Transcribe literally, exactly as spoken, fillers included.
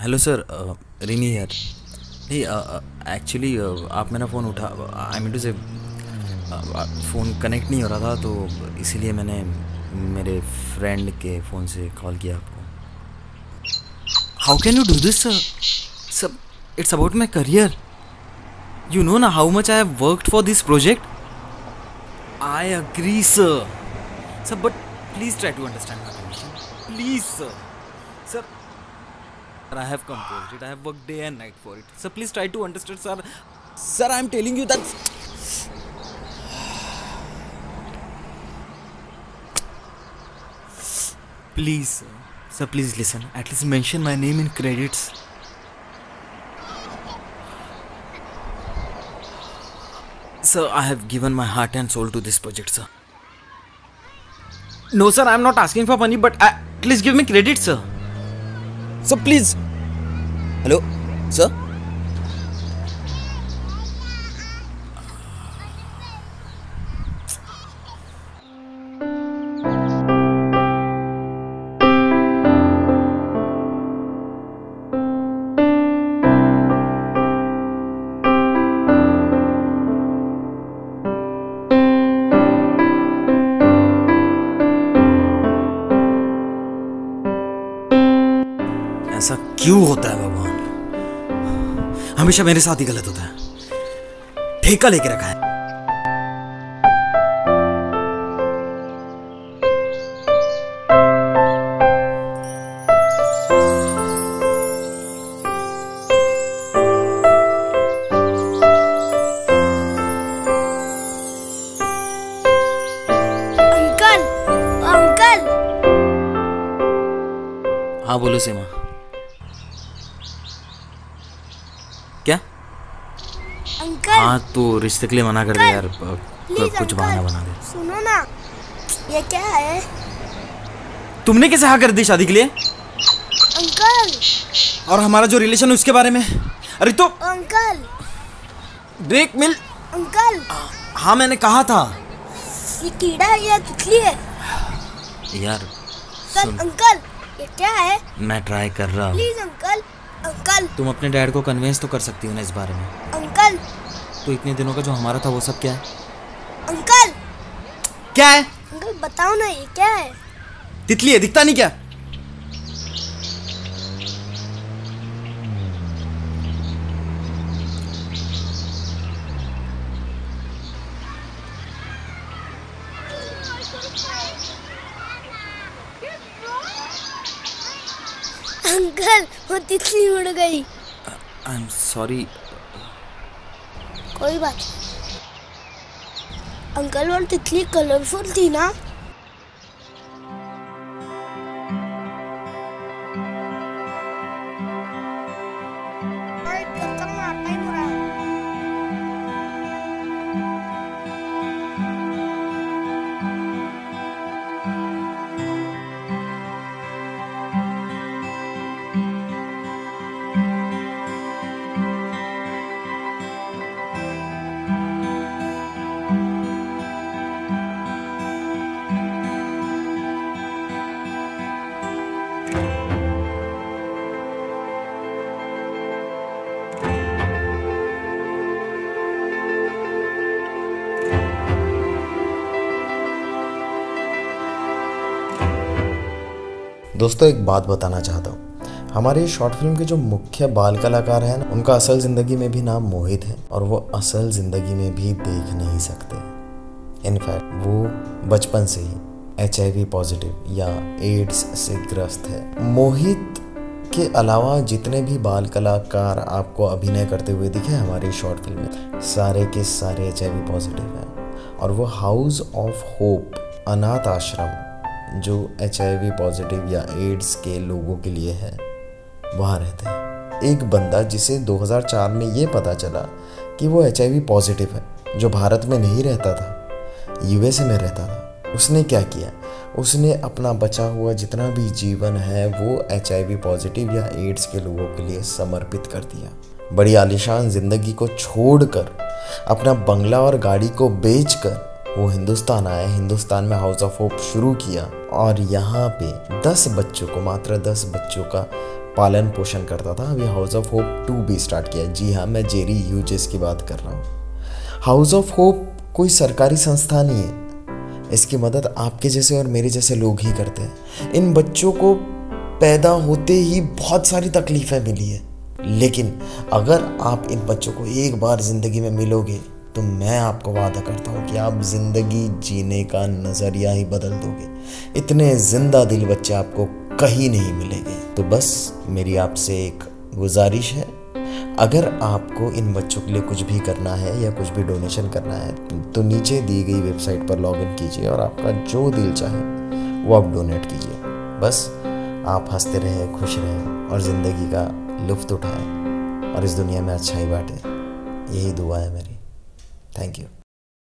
Hello sir, Rini यार। नहीं, actually आप मेरा फ़ोन उठा, आई मीन टू से फ़ोन कनेक्ट नहीं हो रहा था, तो इसीलिए मैंने मेरे फ्रेंड के फ़ोन से कॉल किया आपको। How can you do this sir sir it's about my career. You know ना how much I have worked for this project. I agree sir sir but please try to understand my condition please sir sir I have composed it. I have worked day and night for it. Sir, please try to understand, sir. Sir, I am telling you that. Please, sir. Sir, please listen. At least mention my name in credits. Sir, I have given my heart and soul to this project, sir. No, sir, I am not asking for money, but at least give me credit, sir. Sir please. Hello sir, ऐसा क्यों होता है भगवान, हमेशा मेरे साथ ही गलत होता है। ठेका लेके रखा है। Uncle, uncle. हाँ बोलो सीमा। हाँ तो रिश्ते के लिए मना कर दे यार, कुछ बहाना बना दे। सुनो ना, ये क्या है? तुमने कैसे हाँ कर दी शादी के लिए? अंकल। और हमारा जो रिलेशन है उसके बारे में? अरे तो अंकल ब्रेक मिल। अंकल। हाँ मैंने कहा था। ये कीड़ा है या तितली है? यार सुन अंकल, ये क्या है? मैं ट्राई कर रहा हूँ। Please uncle, uncle. तुम अपने डैड को कन्विंस तो कर सकती हो ना इस बारे में? अंकल। तो इतने दिनों का जो हमारा था वो सब क्या है? अंकल। क्या है? अंकल बताओ ना, ये क्या है? तितली है, दिखता नहीं क्या? अंकल वो तितली उड़ गई। I am sorry. कोई बात। अंकल वो तितली कलरफुल थी ना? दोस्तों एक बात बताना चाहता हूँ, हमारे शॉर्ट फिल्म के जो मुख्य बाल कलाकार हैं ना, उनका असल ज़िंदगी में भी नाम मोहित है और वो असल ज़िंदगी में भी देख नहीं सकते। इनफैक्ट वो बचपन से ही एच आई वी पॉजिटिव या एड्स से ग्रस्त है। मोहित के अलावा जितने भी बाल कलाकार आपको अभिनय करते हुए दिखे हमारी शॉर्ट फिल्म में, सारे के सारे एच आई वी पॉजिटिव हैं और वो हाउस ऑफ होप अनाथ आश्रम जो एच आई वी पॉजिटिव या एड्स के लोगों के लिए है वहाँ रहते हैं। एक बंदा जिसे दो हज़ार चार में ये पता चला कि वो एच आई वी पॉजिटिव है, जो भारत में नहीं रहता था, यूएसए में रहता था, उसने क्या किया? उसने अपना बचा हुआ जितना भी जीवन है वो एच आई वी पॉजिटिव या एड्स के लोगों के लिए समर्पित कर दिया। बड़ी आलीशान ज़िंदगी को छोड़कर, अपना बंगला और गाड़ी को बेचकर वो हिंदुस्तान आए, हिंदुस्तान में हाउस ऑफ होप शुरू किया और यहाँ पे दस बच्चों को, मात्र दस बच्चों का पालन पोषण करता था। अभी हाउस ऑफ होप टू भी स्टार्ट किया। जी हाँ, मैं जेरी ह्यूजेस की बात कर रहा हूँ। हाउस ऑफ होप कोई सरकारी संस्था नहीं है, इसकी मदद आपके जैसे और मेरे जैसे लोग ही करते हैं। इन बच्चों को पैदा होते ही बहुत सारी तकलीफ़ें मिली है, लेकिन अगर आप इन बच्चों को एक बार ज़िंदगी में मिलोगे तो मैं आपको वादा करता हूँ कि आप ज़िंदगी जीने का नज़रिया ही बदल दोगे। इतने जिंदा दिल बच्चे आपको कहीं नहीं मिलेंगे। तो बस मेरी आपसे एक गुजारिश है, अगर आपको इन बच्चों के लिए कुछ भी करना है या कुछ भी डोनेशन करना है तो, तो नीचे दी गई वेबसाइट पर लॉग इन कीजिए और आपका जो दिल चाहे वो आप डोनेट कीजिए। बस आप हंसते रहें, खुश रहें और ज़िंदगी का लुत्फ़ उठाएं और इस दुनिया में अच्छाई बांटें। यही दुआ है मेरी। Thank you.